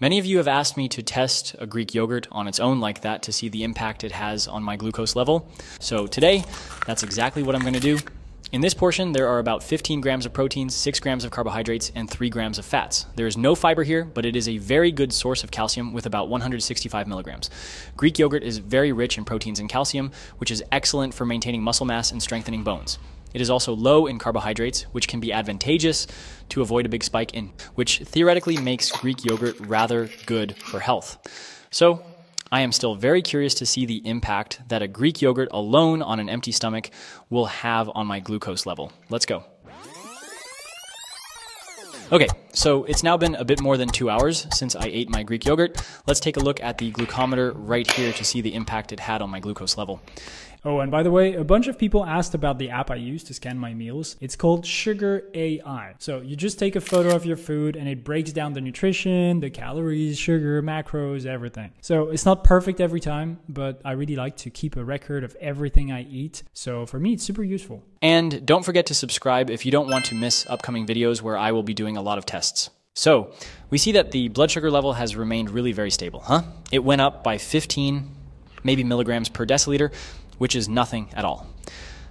Many of you have asked me to test a Greek yogurt on its own like that to see the impact it has on my glucose level. So today, that's exactly what I'm going to do. In this portion, there are about 15 grams of proteins, 6 grams of carbohydrates, and 3 grams of fats. There is no fiber here, but it is a very good source of calcium with about 165 milligrams. Greek yogurt is very rich in proteins and calcium, which is excellent for maintaining muscle mass and strengthening bones. It is also low in carbohydrates, which can be advantageous to avoid a big spike in, which theoretically makes Greek yogurt rather good for health. So, I am still very curious to see the impact that a Greek yogurt alone on an empty stomach will have on my glucose level. Let's go. Okay, so it's now been a bit more than 2 hours since I ate my Greek yogurt. Let's take a look at the glucometer right here to see the impact it had on my glucose level. Oh, and by the way, a bunch of people asked about the app I use to scan my meals. It's called Sugar AI. So you just take a photo of your food and it breaks down the nutrition, the calories, sugar, macros, everything. So it's not perfect every time, but I really like to keep a record of everything I eat. So for me, it's super useful. And don't forget to subscribe if you don't want to miss upcoming videos where I will be doing a lot of tests. So we see that the blood sugar level has remained really very stable, huh? It went up by 15, maybe milligrams per deciliter, which is nothing at all.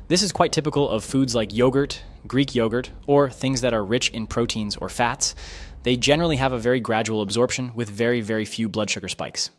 This is quite typical of foods like yogurt, Greek yogurt, or things that are rich in proteins or fats. They generally have a very gradual absorption with very, very few blood sugar spikes.